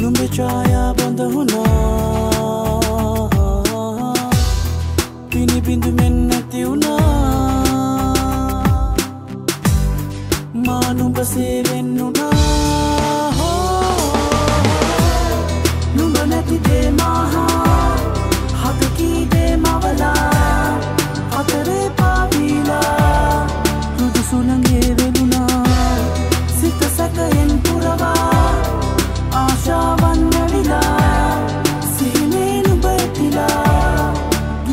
तुम चाया बंद हुना बिनी बिंदु मिन्नती हुना मानु बसे वेन्नुना नुमनती दे माहा हक की दे मावला अतरे पावीला तुझ सुलंगे वेनुना सित सकयन पुरवा Shavan nadila, sihne nu baithila,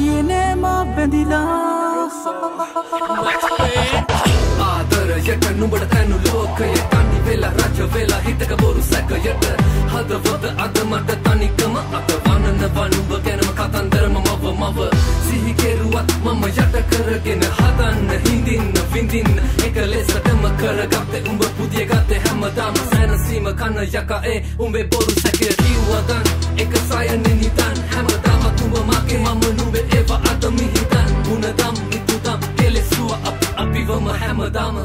yene ma bendila. Aadar yet nu badta nu lok yet tani vela raja vela hitaka boru saka yet hadavada adamata tani kama atavananda vanuba kenama katandharama mawa mawa sihi keruwat mama yata karagena hadanna hindinna vindinna ekalesatama karagatte umba pudiya gatte hamadama Sima kana yaka e umbe boru sake riwadan ekasaya ninitan hamadama kuma make mamanube eva adami hitan munadam nitutam telesua apivama hamadama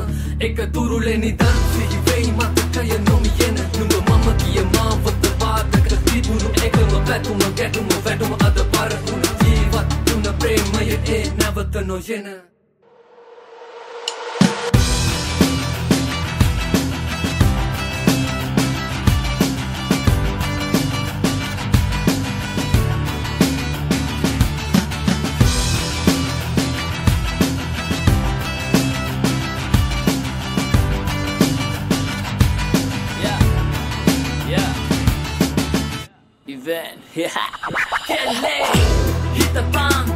ekadurule nitan sihi vei matakaya nomi yena numba mama kiya mavata pataka tiburu ekama petuma getuma vetuma adapara una jivat una premaya e navata no yena Event, yeah. Hele, hitapan,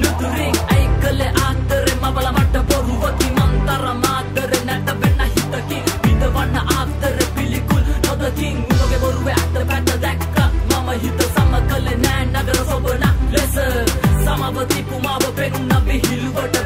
nuturing, aikale atere, mabala matta boru vati mantara matere, nata benna hitaki, hitavanna aftere, pilikul, nodaking, unoge boru ve atte patta dakka, mama hita samakale, nan nagara sobana, lesser, samavati pumava penunna bihilu vata.